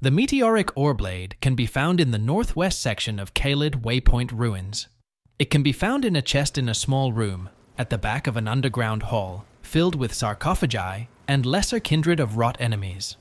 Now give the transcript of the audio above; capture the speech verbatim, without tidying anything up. The Meteoric Ore Blade can be found in the northwest section of Caelid Waypoint Ruins. It can be found in a chest in a small room, at the back of an underground hall, filled with sarcophagi and Lesser Kindred of Rot enemies.